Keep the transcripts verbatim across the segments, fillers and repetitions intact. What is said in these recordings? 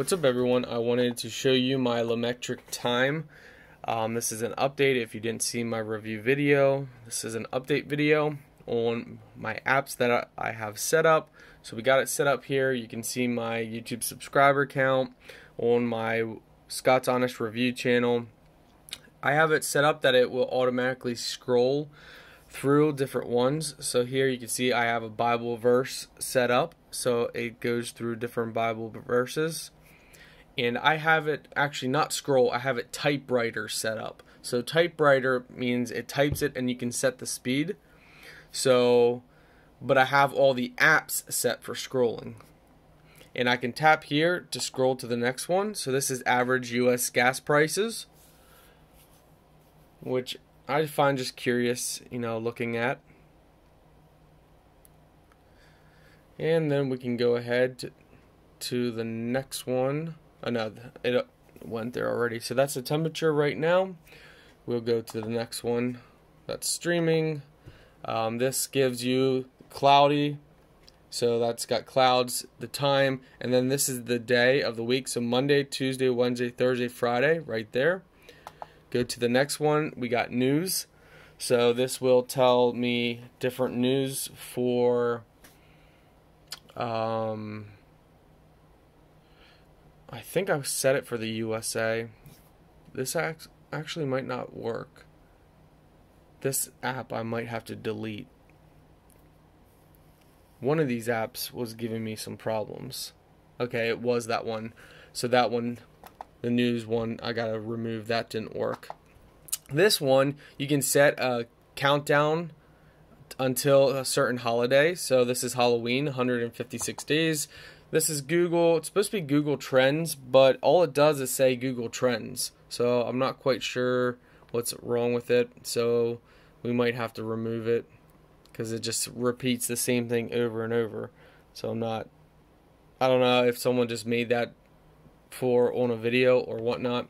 What's up, everyone? I wanted to show you my Lametric time. Um, this is an update. If you didn't see my review video, this is an update video on my apps that I have set up. So we got it set up here. You can see my YouTube subscriber count on my Scott's Honest Review channel. I have it set up that it will automatically scroll through different ones. So here you can see I have a Bible verse set up. So it goes through different Bible verses. And I have it actually not scroll, I have it typewriter set up. So typewriter means it types it and you can set the speed. So, but I have all the apps set for scrolling. And I can tap here to scroll to the next one. So this is average U S gas prices, which I find just curious, you know, looking at. And then we can go ahead to, to the next one. Oh, no, it went there already. So that's the temperature right now. We'll go to the next one. That's streaming. Um, this gives you cloudy. So that's got clouds, the time, and then this is the day of the week. So Monday, Tuesday, Wednesday, Thursday, Friday, right there. Go to the next one. We got news. So this will tell me different news for... Um, I think I've set it for the U S A. This actually might not work. This app I might have to delete. One of these apps was giving me some problems. Okay, it was that one. So that one, the news one, I gotta remove. That didn't work. This one, you can set a countdown until a certain holiday. So this is Halloween, one hundred fifty-six days. This is Google. It's supposed to be Google Trends, but all it does is say Google Trends. So I'm not quite sure what's wrong with it. So we might have to remove it because it just repeats the same thing over and over. So I'm not, I don't know if someone just made that for on a video or whatnot.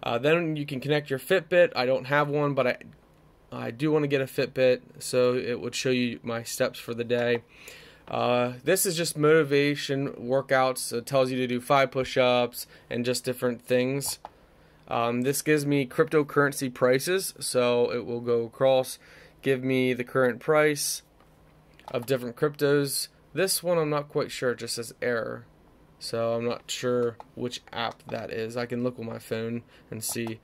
Uh, then you can connect your Fitbit. I don't have one, but I I do want to get a Fitbit, so it would show you my steps for the day. Uh, this is just motivation workouts. So it tells you to do five push-ups and just different things. Um, this gives me cryptocurrency prices, so it will go across, give me the current price of different cryptos. This one I'm not quite sure. It just says error, so I'm not sure which app that is. I can look on my phone and see.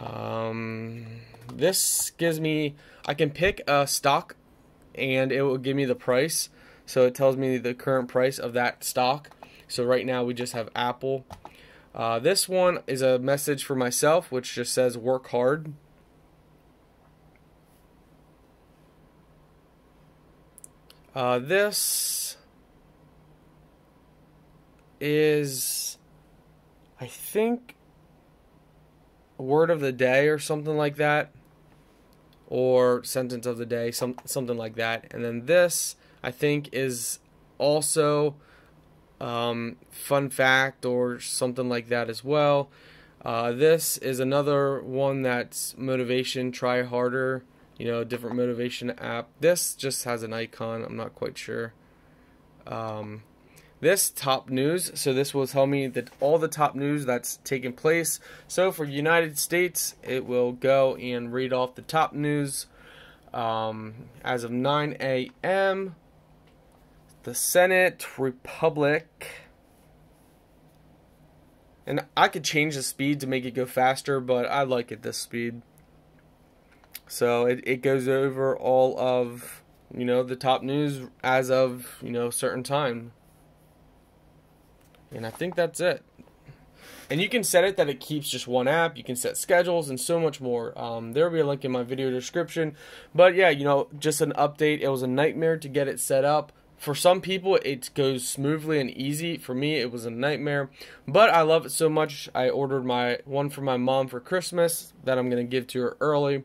Um, this gives me, I can pick a stock and it will give me the price. So it tells me the current price of that stock. So right now we just have Apple. Uh, this one is a message for myself, which just says work hard. Uh, this is, I think, word of the day or something like that, or sentence of the day, some something like that. And then this, I think, is also um, fun fact or something like that as well. Uh, this is another one that's motivation, try harder, you know, different motivation app. This just has an icon. I'm not quite sure. Um, This top news, so this will tell me that all the top news that's taken place. So for United States, it will go and read off the top news um, as of nine A M The Senate, Republic, and I could change the speed to make it go faster, but I like it this speed. So it, it goes over all of, you know, the top news as of, you know, a certain time. And I think that's it. And you can set it that it keeps just one app. You can set schedules and so much more. Um, there will be a link in my video description. But yeah, you know, just an update. It was a nightmare to get it set up. For some people, it goes smoothly and easy. For me, it was a nightmare. But I love it so much. I ordered my one for my mom for Christmas that I'm going to give to her early.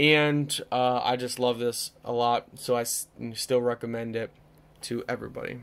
And uh, I just love this a lot. So I s- still recommend it to everybody.